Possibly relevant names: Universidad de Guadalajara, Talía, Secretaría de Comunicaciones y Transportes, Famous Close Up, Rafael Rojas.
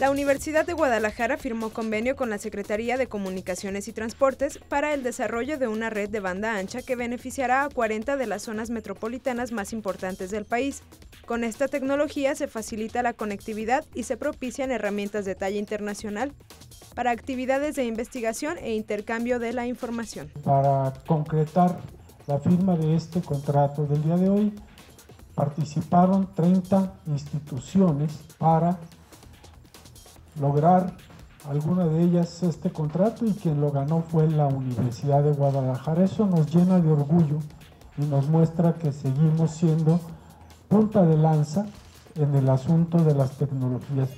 La Universidad de Guadalajara firmó convenio con la Secretaría de Comunicaciones y Transportes para el desarrollo de una red de banda ancha que beneficiará a 40 de las zonas metropolitanas más importantes del país. Con esta tecnología se facilita la conectividad y se propician herramientas de talla internacional para actividades de investigación e intercambio de la información. Para concretar la firma de este contrato del día de hoy, participaron 30 instituciones para lograr alguna de ellas este contrato, y quien lo ganó fue la Universidad de Guadalajara. Eso nos llena de orgullo y nos muestra que seguimos siendo punta de lanza en el asunto de las tecnologías.